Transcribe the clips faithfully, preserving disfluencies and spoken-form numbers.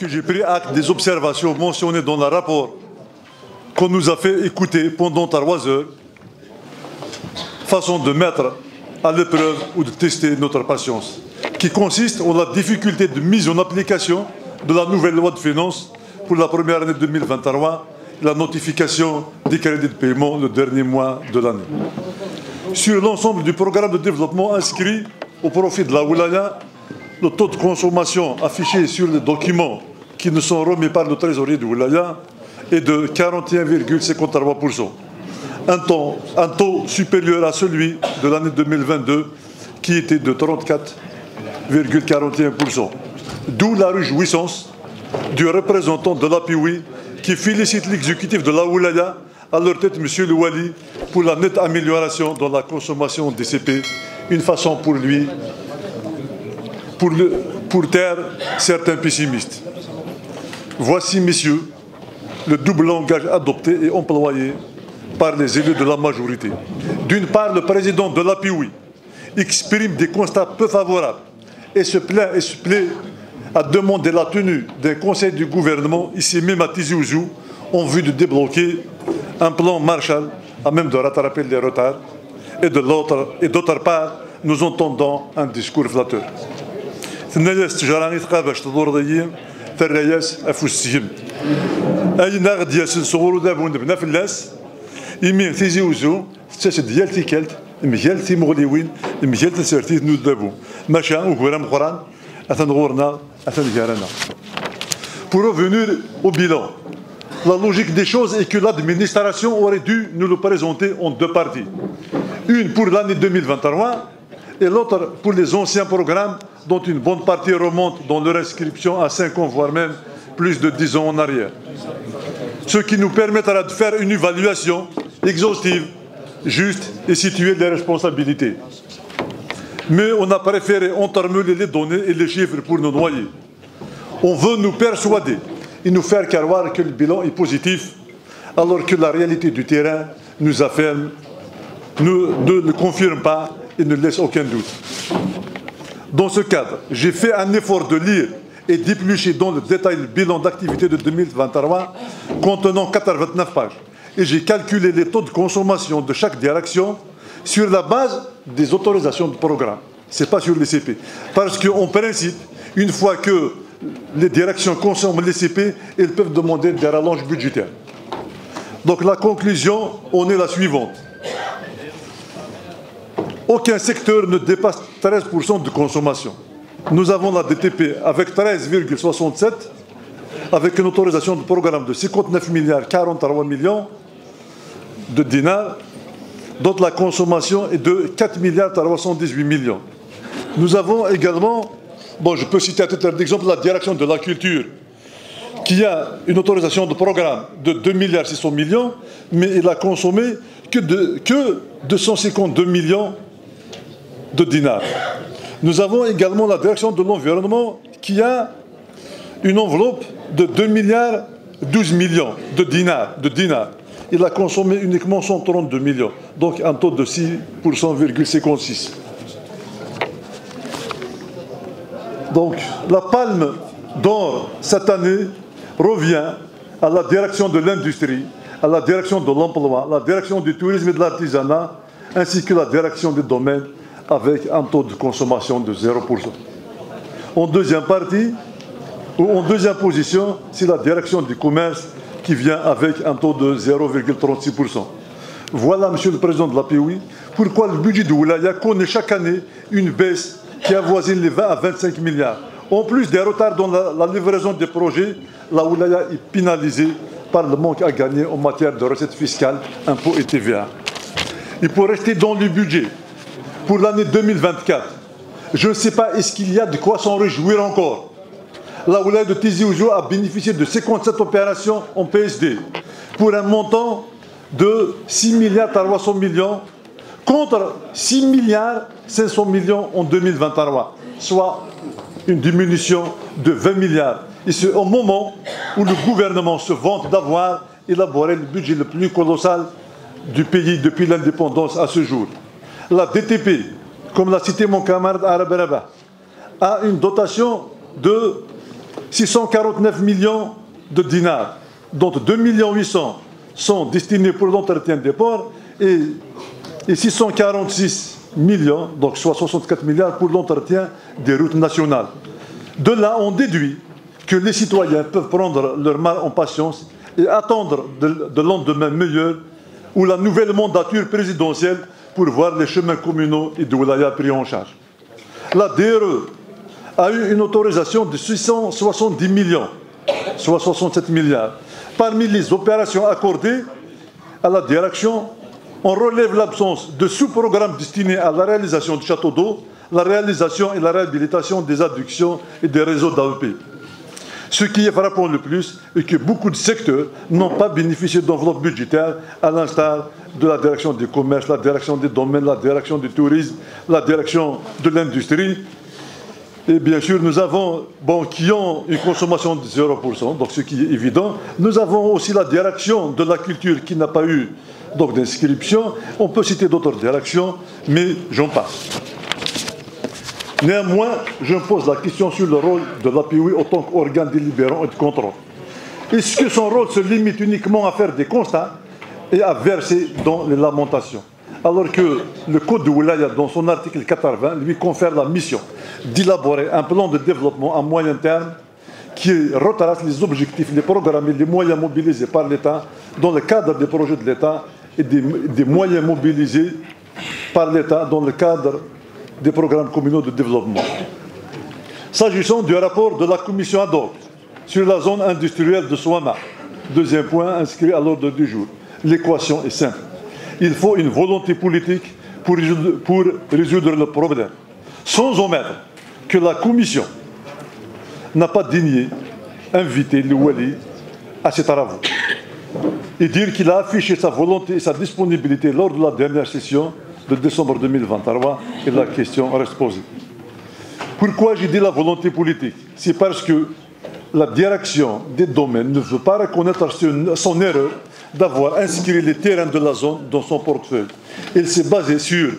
que j'ai pris acte des observations mentionnées dans le rapport qu'on nous a fait écouter pendant trois heures, façon de mettre à l'épreuve ou de tester notre patience, qui consiste en la difficulté de mise en application de la nouvelle loi de finances pour la première année deux mille vingt-trois, la notification des crédits de paiement le dernier mois de l'année. Sur l'ensemble du programme de développement inscrit au profit de la Wilaya, le taux de consommation affiché sur les documents qui nous sont remis par le trésorier de Wilaya est de quarante et un virgule cinquante-trois pour cent, un taux, un taux supérieur à celui de l'année deux mille vingt-deux qui était de trente-quatre virgule quarante et un pour cent. D'où la réjouissance du représentant de l'A P I W I qui félicite l'exécutif de la Wilaya, à leur tête M. le Wali, pour la nette amélioration dans la consommation des C P, une façon pour lui, pour, le, pour taire certains pessimistes. Voici, messieurs, le double langage adopté et employé par les élus de la majorité. D'une part, le président de l'A P I W I exprime des constats peu favorables et se plaint et se plaît à demander la tenue d'un conseil du gouvernement, ici même à Tizi-Ouzou, en vue de débloquer un plan Marshall à même de rattraper les retards, et de l'autre, et d'autre part, nous entendons un discours flatteur. Pour revenir au bilan, la logique des choses est que l'administration aurait dû nous le présenter en deux parties. Une pour l'année deux mille vingt-trois et l'autre pour les anciens programmes dont une bonne partie remonte dans leur inscription à cinq ans, voire même plus de dix ans en arrière. Ce qui nous permettra de faire une évaluation exhaustive, juste et situer les responsabilités. Mais on a préféré entermeler les données et les chiffres pour nous noyer. On veut nous persuader et nous faire croire que le bilan est positif, alors que la réalité du terrain nous affirme, nous, ne le confirme pas et ne laisse aucun doute. Dans ce cadre, j'ai fait un effort de lire et d'éplucher dans le détail le bilan d'activité de deux mille vingt-trois, contenant quatre-vingt-neuf pages, et j'ai calculé les taux de consommation de chaque direction sur la base des autorisations de programme. Ce n'est pas sur les C P. Parce qu'en principe, une fois que les directions consomment les C P, elles peuvent demander des rallonges budgétaires. Donc la conclusion, on est la suivante. Aucun secteur ne dépasse treize pour cent de consommation. Nous avons la D T P avec treize virgule soixante-sept, avec une autorisation de programme de cinquante-neuf milliards quarante-trois millions de dinars, dont la consommation est de quatre milliards trois cent dix-huit millions. Nous avons également, bon, je peux citer à titre d'exemple la direction de la culture, qui a une autorisation de programme de deux milliards six cents millions, mais elle a consommé que, de, que deux cent cinquante-deux millions de dinars. Nous avons également la direction de l'environnement qui a une enveloppe de deux milliards douze millions de dinars. De dinars. Il a consommé uniquement cent trente-deux millions, donc un taux de six virgule cinquante-six pour cent. Donc la palme d'or cette année revient à la direction de l'industrie, à la direction de l'emploi, à la direction du tourisme et de l'artisanat, ainsi que la direction des domaines avec un taux de consommation de zéro pour cent. En deuxième partie, ou en deuxième position, c'est la direction du commerce qui vient avec un taux de zéro virgule trente-six pour cent. Voilà, Monsieur le Président de l'A P I W I, pourquoi le budget de Wilaya connaît chaque année une baisse qui avoisine les vingt à vingt-cinq milliards. En plus des retards dans la, la livraison des projets, la Wilaya est pénalisée par le manque à gagner en matière de recettes fiscales, impôts et T V A. Et pour rester dans le budget, pour l'année deux mille vingt-quatre, je ne sais pas est-ce qu'il y a de quoi s'en réjouir encore. La Wilaya de Tizi-Ouzou a bénéficié de cinquante-sept opérations en P S D pour un montant de six milliards trois cents millions contre six milliards cinq cents millions en deux mille vingt-trois, soit une diminution de vingt milliards. Et c'est au moment où le gouvernement se vante d'avoir élaboré le budget le plus colossal du pays depuis l'indépendance à ce jour. La D T P, comme l'a cité mon camarade Arab Rabah, a une dotation de six cent quarante-neuf millions de dinars, dont deux millions huit cents sont destinés pour l'entretien des ports et, et six cent quarante-six millions, donc soit soixante-quatre milliards pour l'entretien des routes nationales. De là, on déduit que les citoyens peuvent prendre leur mal en patience et attendre de, de lendemain meilleur ou la nouvelle mandature présidentielle pour voir les chemins communaux et de wilaya pris en charge. La D R E a eu une autorisation de six cent soixante-dix millions, soit soixante-sept milliards. Parmi les opérations accordées à la direction, on relève l'absence de sous-programmes destinés à la réalisation du château d'eau, la réalisation et la réhabilitation des adductions et des réseaux d'A E P. Ce qui est frappant le plus est que beaucoup de secteurs n'ont pas bénéficié d'enveloppes budgétaires, à l'instar de la direction du commerce, la direction des domaines, la direction du tourisme, la direction de l'industrie. Et bien sûr, nous avons, bon, qui ont une consommation de zéro pour cent, donc ce qui est évident. Nous avons aussi la direction de la culture qui n'a pas eu d'inscription. On peut citer d'autres directions, mais j'en passe. Néanmoins, je me pose la question sur le rôle de l'A P I W I en tant qu'organe délibérant et de contrôle. Est-ce que son rôle se limite uniquement à faire des constats et à verser dans les lamentations, alors que le Code de Wilaya, dans son article quatre-vingts, lui confère la mission d'élaborer un plan de développement à moyen terme qui retrace les objectifs, les programmes et les moyens mobilisés par l'État dans le cadre des projets de l'État et des, des moyens mobilisés par l'État dans le cadre des programmes communaux de développement. S'agissant du rapport de la commission ad hoc sur la zone industrielle de Souama, deuxième point inscrit à l'ordre du jour, l'équation est simple. Il faut une volonté politique pour résoudre, pour résoudre le problème, sans omettre que la commission n'a pas daigné inviter le Wali à ses travaux et dire qu'il a affiché sa volonté et sa disponibilité lors de la dernière session de décembre deux mille vingt-trois, et la question reste posée. Pourquoi j'ai dit la volonté politique? C'est parce que la direction des domaines ne veut pas reconnaître son erreur d'avoir inscrit les terrains de la zone dans son portefeuille. Elle s'est basée sur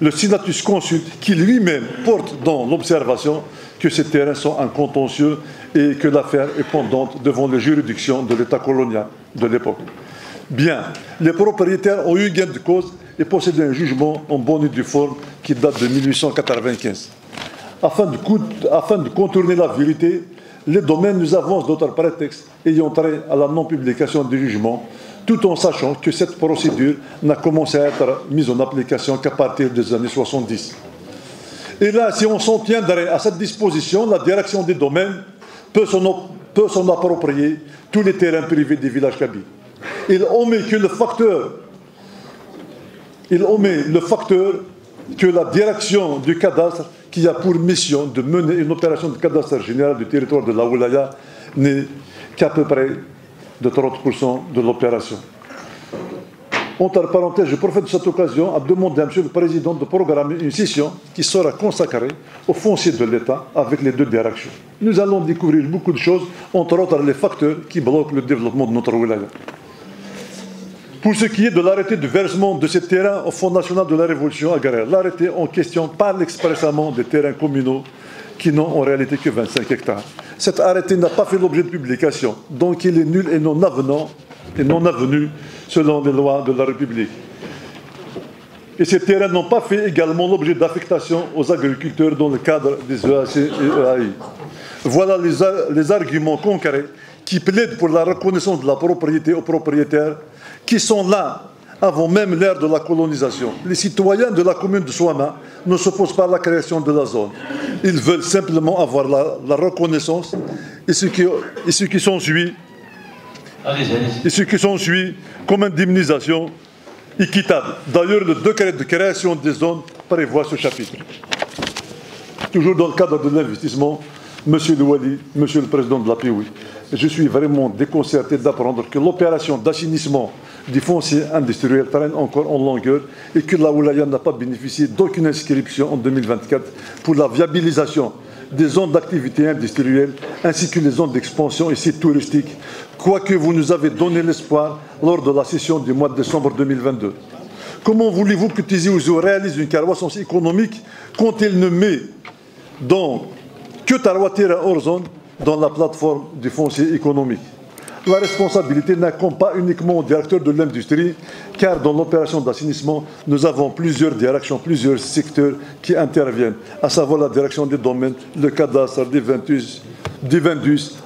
le Senatus Consult qui lui-même porte dans l'observation que ces terrains sont en contentieux et que l'affaire est pendante devant les juridictions de l'État colonial de l'époque. Bien, les propriétaires ont eu gain de cause et possédaient un jugement en bonne et due forme qui date de mille huit cent quatre-vingt-quinze. Afin de, afin de contourner la vérité, les domaines nous avancent d'autres prétextes ayant trait à la non-publication du jugement, tout en sachant que cette procédure n'a commencé à être mise en application qu'à partir des années soixante-dix. Et là, si on s'en tiendrait à cette disposition, la direction des domaines peut s'en approprier tous les terrains privés des villages kabyles. Il omet que le facteur, il omet le facteur que la direction du cadastre, qui a pour mission de mener une opération de cadastre général du territoire de la Wilaya, n'est qu'à peu près de trente pour cent de l'opération. Entre parenthèses, je profite de cette occasion à demander à M. le Président de programmer une session qui sera consacrée au foncier de l'État avec les deux directions. Nous allons découvrir beaucoup de choses, entre autres les facteurs qui bloquent le développement de notre Wilaya. Pour ce qui est de l'arrêté de versement de ces terrains au Fonds national de la Révolution agraire, l'arrêté en question parle expressément des terrains communaux qui n'ont en réalité que vingt-cinq hectares. Cet arrêté n'a pas fait l'objet de publication, donc il est nul et non avenant et non avenu selon les lois de la République. Et ces terrains n'ont pas fait également l'objet d'affectation aux agriculteurs dans le cadre des E A C et E A I. Voilà les, ar les arguments concrets qui plaident pour la reconnaissance de la propriété aux propriétaires qui sont là avant même l'ère de la colonisation. Les citoyens de la commune de Souama ne s'opposent pas à la création de la zone. Ils veulent simplement avoir la, la reconnaissance et ce qui, et ce qui s'ensuit comme indemnisation équitable. D'ailleurs, le décret de création des zones prévoit ce chapitre. Toujours dans le cadre de l'investissement, Monsieur le Wali, Monsieur le Président de l'A P I W I, je suis vraiment déconcerté d'apprendre que l'opération d'assainissement du foncier industriel traîne encore en longueur et que la Wilaya n'a pas bénéficié d'aucune inscription en deux mille vingt-quatre pour la viabilisation des zones d'activité industrielle ainsi que les zones d'expansion et sites touristiques, quoique vous nous avez donné l'espoir lors de la session du mois de décembre deux mille vingt-deux. Comment voulez-vous que Tizi-Ouzou réalise une croissance économique quand elle ne met dans que Tarawatira hors zone dans la plateforme du foncier économique. La responsabilité n'incombe pas uniquement aux directeurs de l'industrie, car dans l'opération d'assainissement, nous avons plusieurs directions, plusieurs secteurs qui interviennent, à savoir la direction des domaines, le cadastre, l'Iventus,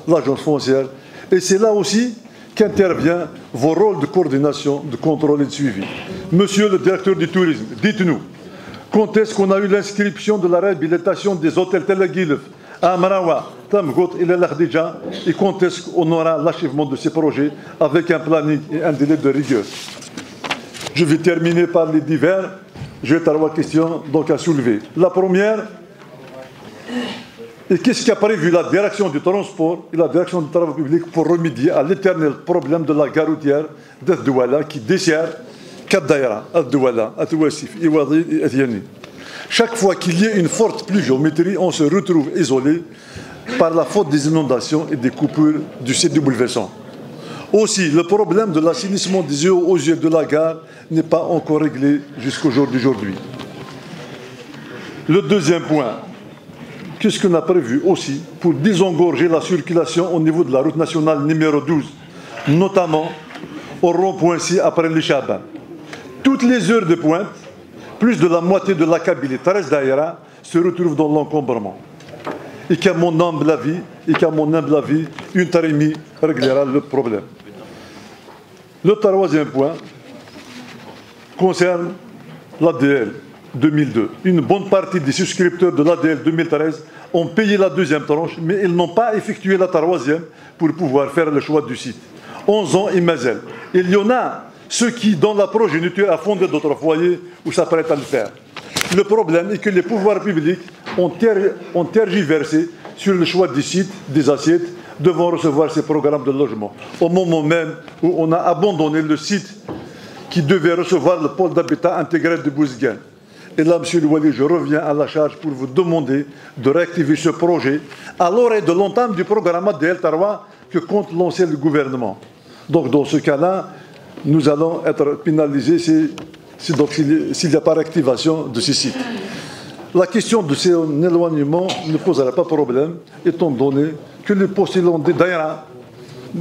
l'agence foncière. Et c'est là aussi qu'intervient vos rôles de coordination, de contrôle et de suivi. Monsieur le directeur du tourisme, dites-nous, quand est-ce qu'on a eu l'inscription de la réhabilitation des hôtels Tel Guilf à Marawa, Tamgout et L'Akhdija, et quand est-ce qu'on aura l'achèvement de ces projets avec un planning et un délai de rigueur? Je vais terminer par les divers. J'ai trois questions donc à soulever. La première, et qu'est-ce qu'a prévu la direction du transport et la direction des travaux publics pour remédier à l'éternel problème de la gare routière d'Addouala qui dessert Kaddaïra, Addouala, Atouassif, Iwadi et Athiani. Chaque fois qu'il y a une forte pluviométrie, on se retrouve isolé par la faute des inondations et des coupures du C W cent. Aussi, le problème de l'assainissement des yeux aux yeux de la gare n'est pas encore réglé jusqu'au jour d'aujourd'hui. Le deuxième point, qu'est-ce qu'on a prévu aussi pour désengorger la circulation au niveau de la route nationale numéro douze, notamment au rond-point ci après les Chaban. Toutes les heures de pointe, plus de la moitié de la Kabylie, treize daïras, se retrouvent dans l'encombrement. Et qu'à mon humble avis, et qu'à mon humble avis, une tarémie réglera le problème. Le troisième point concerne l'A D L deux mille deux. Une bonne partie des souscripteurs de l'A D L deux mille treize ont payé la deuxième tranche, mais ils n'ont pas effectué la troisième pour pouvoir faire le choix du site. onze ans et mazel. Il y en a ceux qui, dans la progéniture, a fondé d'autres foyers ou s'apprêtent à le faire. Le problème est que les pouvoirs publics ont, ter ont tergiversé sur le choix des sites, des assiettes, devant recevoir ces programmes de logement, au moment même où on a abandonné le site qui devait recevoir le pôle d'habitat intégré de Bouzguin. Et là, monsieur le Wali, je reviens à la charge pour vous demander de réactiver ce projet à l'orée de l'entame du programme A D L Taroua que compte lancer le gouvernement. Donc, dans ce cas-là, nous allons être pénalisés s'il n'y a pas réactivation de ces sites. La question de son éloignement ne posera pas problème, étant donné que les postillons des daïras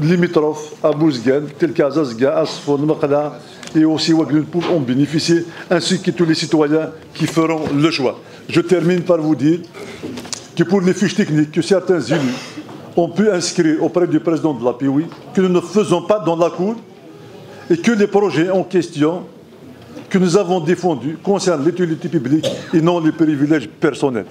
limitrophes à Bouzguane, tels qu'Azazga, Asfon, Makala et aussi Wagnulpour en bénéficier, ainsi que tous les citoyens qui feront le choix. Je termine par vous dire que pour les fiches techniques que certains élus ont pu inscrire auprès du président de l'A P I W I, que nous ne faisons pas dans la cour, et que les projets en question que nous avons défendus concernent l'utilité publique et non les privilèges personnels.